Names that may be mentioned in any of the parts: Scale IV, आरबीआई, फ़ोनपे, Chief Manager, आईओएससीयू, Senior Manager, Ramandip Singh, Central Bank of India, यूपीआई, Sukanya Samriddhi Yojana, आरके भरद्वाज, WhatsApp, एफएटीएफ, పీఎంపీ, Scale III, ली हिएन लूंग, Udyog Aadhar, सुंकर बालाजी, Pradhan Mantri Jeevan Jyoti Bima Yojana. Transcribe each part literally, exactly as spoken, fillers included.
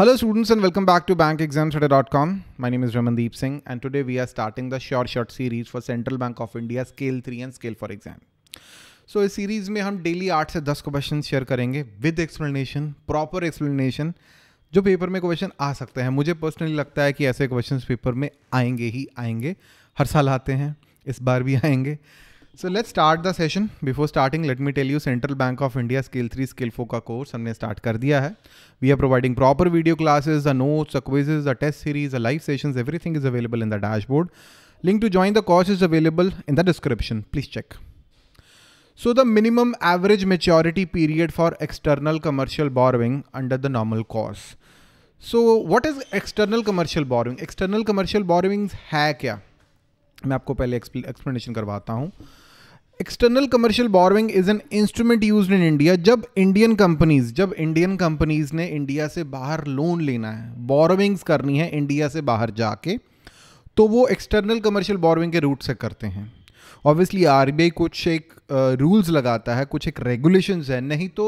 Hello students and welcome back to bank exams adda dot com. My name is Ramandip Singh and today we are starting the short short series for Central Bank of India Scale three and Scale four exam. So इस series में हम daily आठ से दस question share करेंगे with explanation, proper explanation, जो paper में question आ सकते हैं. मुझे पर्सनली लगता है कि ऐसे क्वेश्चन पेपर में आएंगे ही आएंगे, हर साल आते हैं, इस बार भी आएंगे. So let's start the session. Before starting let me tell you central bank of India scale three scale four का कोर्स हमने स्टार्ट कर दिया है. We are providing proper video classes, the notes, the quizzes, the test series, the live sessions, everything is available in the dashboard. Link to join the course is available in the description, please check. So the minimum average maturity period for external commercial borrowing under the normal course. So what is external commercial borrowing? External commercial borrowings है क्या, मैं आपको पहले explanation करवाता हूँ. External commercial borrowing is an instrument used in India. जब Indian companies जब Indian companies ने इंडिया से बाहर लोन लेना है, बोरोइंग्स करनी है इंडिया से बाहर जाके, तो वो एक्सटर्नल कमर्शियल बोरोइंग के रूट से करते हैं. ऑब्वियसली आरबीआई कुछ एक रूल्स uh, लगाता है, कुछ एक रेगुलेशंस है, नहीं तो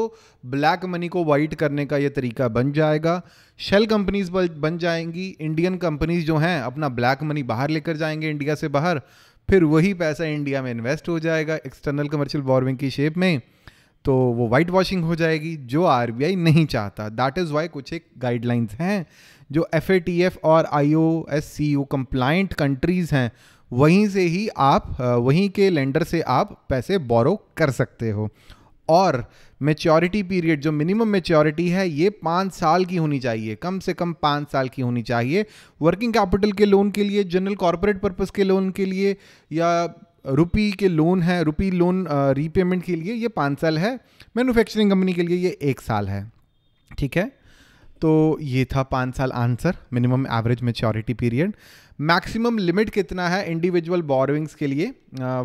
ब्लैक मनी को वाइट करने का ये तरीका बन जाएगा. शेल कंपनीज बन जाएंगी, इंडियन कंपनीज जो हैं अपना ब्लैक मनी बाहर लेकर जाएंगे इंडिया से बाहर, फिर वही पैसा इंडिया में इन्वेस्ट हो जाएगा एक्सटर्नल कमर्शियल बोरोइंग की शेप में, तो वो वाइट वॉशिंग हो जाएगी, जो आरबीआई नहीं चाहता. दैट इज़ वाई कुछ एक गाइडलाइंस हैं जो एफएटीएफ और आईओएससीयू कंप्लाइंट कंट्रीज़ हैं, वहीं से ही आप वहीं के लेंडर से आप पैसे बोरो कर सकते हो. और मेच्योरिटी पीरियड, जो मिनिमम मेच्योरिटी है, ये पाँच साल की होनी चाहिए, कम से कम पाँच साल की होनी चाहिए. वर्किंग कैपिटल के लोन के लिए, जनरल कॉर्पोरेट पर्पस के लोन के लिए, या रुपी के लोन है, रुपी लोन रीपेमेंट के लिए ये पाँच साल है. मैन्युफैक्चरिंग कंपनी के लिए ये एक साल है. ठीक है, तो ये था पाँच साल answer, minimum average maturity period. Maximum limit कितना है इंडिविजुअल बोरोइंग्स के लिए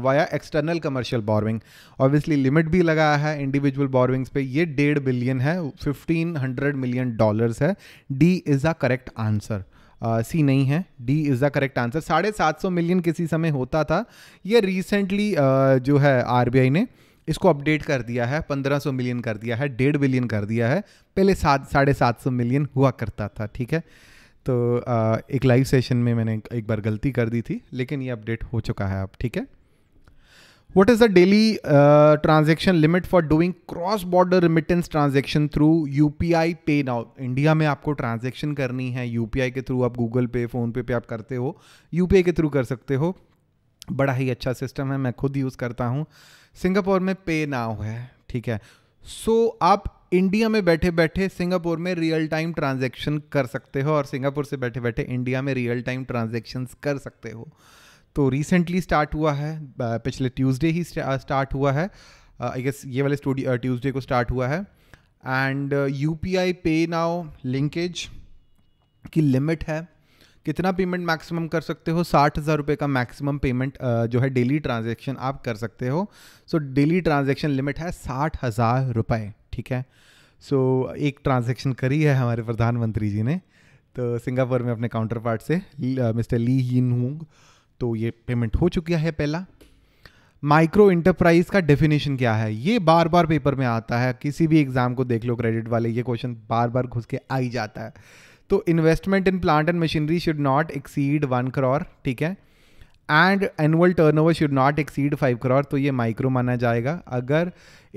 via external commercial borrowing? Obviously limit भी लगाया है इंडिविजुअल बोरोइंग्स पे, ये डेढ़ बिलियन है, फिफ्टीन हंड्रेड मिलियन डॉलर्स है. D is the correct answer, C नहीं है, D is the correct answer. साढ़े सात सौ मिलियन किसी समय होता था, ये रिसेंटली uh, जो है आरबीआई ने इसको अपडेट कर दिया है, पंद्रह सौ मिलियन कर दिया है, डेढ़ बिलियन कर दिया है. पहले सात साढ़े सात सौ मिलियन हुआ करता था. ठीक है, तो आ, एक लाइव सेशन में मैंने एक बार गलती कर दी थी, लेकिन ये अपडेट हो चुका है अब. ठीक है, what is the daily transaction limit for doing cross border remittance transaction through यूपीआई pay now? India में आपको ट्रांजैक्शन करनी है यूपीआई के थ्रू, आप गूगल पे, फ़ोनपे पे आप करते हो, यूपीआई के थ्रू कर सकते हो. बड़ा ही अच्छा सिस्टम है, मैं खुद यूज़ करता हूँ. सिंगापुर में पे नाउ है. ठीक है, सो so, आप इंडिया में बैठे बैठे सिंगापुर में रियल टाइम ट्रांजैक्शन कर सकते हो और सिंगापुर से बैठे बैठे इंडिया में रियल टाइम ट्रांजैक्शंस कर सकते हो. तो रिसेंटली स्टार्ट हुआ है, पिछले ट्यूसडे ही स्टार्ट हुआ है, आई गेस ये वाले स्टूडियो ट्यूसडे को स्टार्ट हुआ है. And यूपीआई pay now linkage की लिमिट है, कितना पेमेंट मैक्सिमम कर सकते हो? साठ हज़ार रुपये का मैक्सिमम पेमेंट जो है डेली ट्रांजैक्शन आप कर सकते हो. सो डेली ट्रांजैक्शन लिमिट है साठ हज़ार रुपये. ठीक है, सो so, एक ट्रांजैक्शन करी है हमारे प्रधानमंत्री जी ने, तो सिंगापुर में अपने काउंटर पार्ट से मिस्टर ली हिएन लूंग, तो ये पेमेंट हो चुका है पहला. माइक्रो इंटरप्राइज का डेफिनेशन क्या है? ये बार बार पेपर में आता है, किसी भी एग्ज़ाम को देख लो क्रेडिट वाले, ये क्वेश्चन बार बार घुस के आ ही जाता है. तो investment in plant and machinery should not exceed one crore. ठीक है, and annual turnover should not exceed five crore, तो ये माइक्रो माना जाएगा. अगर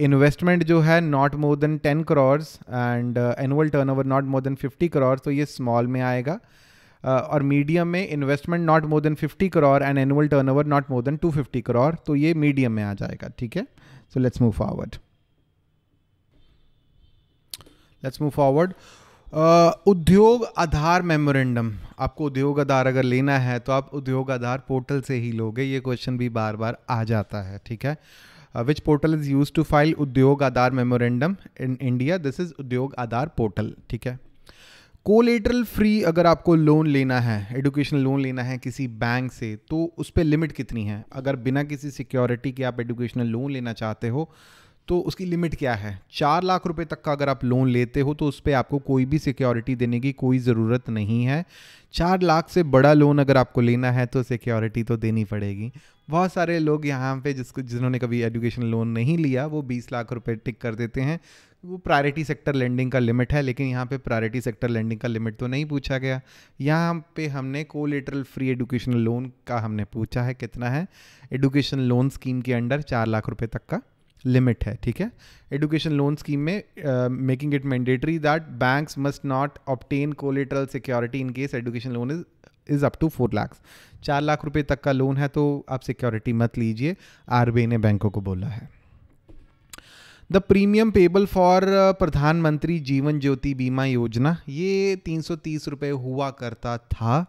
इन्वेस्टमेंट जो है not more than ten crore and annual turnover not more than fifty crore, तो ये स्मॉल में आएगा. uh, और मीडियम में investment not more than fifty crore and annual turnover not more than two fifty crore, तो ये मीडियम में आ जाएगा. ठीक है, so let's move forward let's move forward Uh, Udyog Aadhaar memorandum. आपको उद्योग आधार अगर लेना है तो आप उद्योग आधार पोर्टल से ही लोगे, ये क्वेश्चन भी बार बार आ जाता है. ठीक है, which portal is use to file Udyog Aadhaar memorandum in India? This is Udyog Aadhaar portal. ठीक है, कोलेटरल फ्री अगर आपको लोन लेना है, एडुकेशन लोन लेना है किसी बैंक से, तो उस पर लिमिट कितनी है? अगर बिना किसी सिक्योरिटी के आप एडुकेशनल लोन लेना चाहते हो तो उसकी लिमिट क्या है? चार लाख रुपए तक का अगर आप लोन लेते हो तो उस पर आपको कोई भी सिक्योरिटी देने की कोई ज़रूरत नहीं है. चार लाख से बड़ा लोन अगर आपको लेना है तो सिक्योरिटी तो देनी पड़ेगी. बहुत सारे लोग यहाँ पे जिसको जिन्होंने कभी एजुकेशन लोन नहीं लिया वो बीस लाख रुपए टिक कर देते हैं वो प्रायोरिटी सेक्टर लेंडिंग का लिमिट है, लेकिन यहाँ पे प्रायोरिटी सेक्टर लेंडिंग का लिमिट तो नहीं पूछा गया। यहाँ पे हमने कोलेटरल फ्री एजुकेशनल लोन का हमने पूछा है कितना है, एजुकेशन लोन स्कीम के अंडर चार लाख रुपए तक का लिमिट है। ठीक है, एजुकेशन लोन स्कीम में making it mandatory that banks must not obtain collateral security in case education loan is is up to four lakhs. चार लाख रुपए तक का लोन है तो आप सिक्योरिटी मत लीजिए, आरबीआई ने बैंकों को बोला है। द प्रीमियम पेबल फॉर प्रधानमंत्री जीवन ज्योति बीमा योजना, ये तीन सौ तीस रुपये हुआ करता था,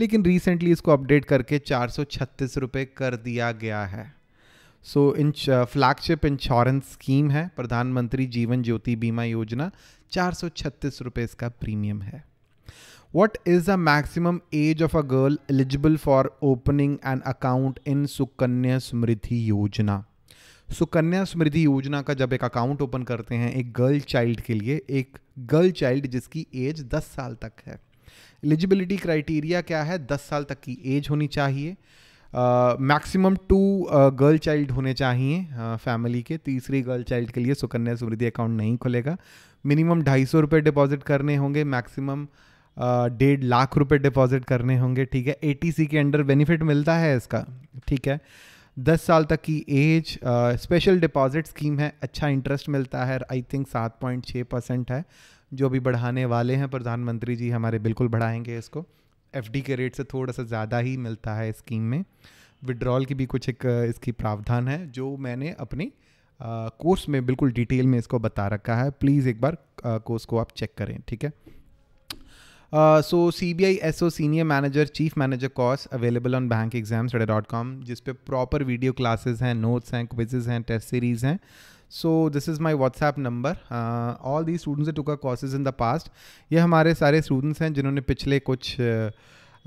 लेकिन रिसेंटली इसको अपडेट करके चार सौ छत्तीस रुपये कर दिया गया है। सो so, इंच फ्लैगशिप इंश्योरेंस स्कीम है प्रधानमंत्री जीवन ज्योति बीमा योजना, चार सौ छत्तीस रुपये इसका प्रीमियम है। What is the maximum age of a girl eligible for opening an account in Sukanya Samriddhi योजना? सुकन्या समृद्धि योजना का जब एक अकाउंट ओपन करते हैं एक गर्ल चाइल्ड के लिए, एक गर्ल चाइल्ड जिसकी एज दस साल तक है, एलिजिबिलिटी क्राइटेरिया क्या है, दस साल तक की एज होनी चाहिए, मैक्सिमम टू गर्ल चाइल्ड होने चाहिए फैमिली के, तीसरी गर्ल चाइल्ड के लिए सुकन्या समृद्धि अकाउंट नहीं खुलेगा, मिनिमम ढाई सौ रुपये डिपॉजिट करने होंगे, मैक्सिमम डेढ़ uh, लाख रुपए डिपॉजिट करने होंगे। ठीक है, एटीसी के अंडर बेनिफिट मिलता है इसका। ठीक है, दस साल तक की एज, स्पेशल डिपॉजिट स्कीम है, अच्छा इंटरेस्ट मिलता है, आई थिंक सात पॉइंट छः परसेंट है, जो भी बढ़ाने वाले हैं प्रधानमंत्री जी हमारे, बिल्कुल बढ़ाएंगे इसको, एफडी के रेट से थोड़ा सा ज़्यादा ही मिलता है स्कीम में। विड्रॉल की भी कुछ एक इसकी प्रावधान है जो मैंने अपनी कोर्स uh, में बिल्कुल डिटेल में इसको बता रखा है, प्लीज़ एक बार कोर्स uh, को आप चेक करें। ठीक है, so C B I S O senior manager chief manager course available on bank exams Adda dot com, जिस पे प्रॉपर वीडियो क्लासेस हैं, नोट्स हैं, क्विजेज हैं, टेस्ट सीरीज़ हैं। So this is my WhatsApp number, all the students to का courses in the past, ये हमारे सारे स्टूडेंट्स हैं जिन्होंने पिछले कुछ uh,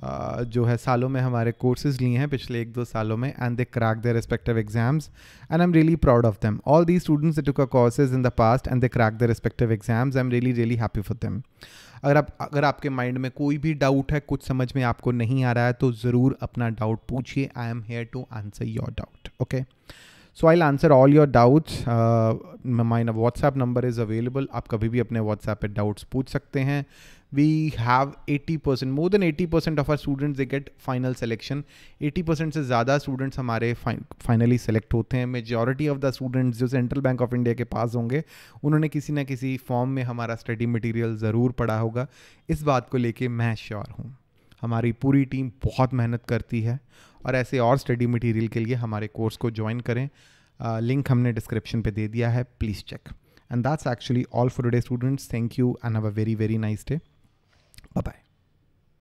Uh, जो है सालों में हमारे कोर्सेज लिए हैं, पिछले एक दो सालों में, and they crack their respective exams and I am really proud of them. All the students to courses in the past and they crack their respective exams, I am really really happy for them. अगर आप अगर आपके mind में कोई भी doubt है, कुछ समझ में आपको नहीं आ रहा है, तो ज़रूर अपना डाउट पूछिए, I am here to answer your doubt. Okay, so I will answer all your doubts, my WhatsApp number is available, आप कभी भी अपने व्हाट्सएप पे डाउट्स पूछ सकते हैं। we have eighty percent more than eighty percent of our students they get final selection, eighty percent से ज़्यादा students हमारे finally select होते हैं। majority of the students जो Central Bank of India के पास होंगे उन्होंने किसी ना किसी फॉर्म में हमारा study material ज़रूर पढ़ा होगा, इस बात को लेके मैं श्योर हूँ। हमारी पूरी टीम बहुत मेहनत करती है, और ऐसे और study material के लिए हमारे कोर्स को join करें, लिंक हमने डिस्क्रिप्शन पे दे दिया है, please check. and that's actually all for today students, thank you and have a very very nice day।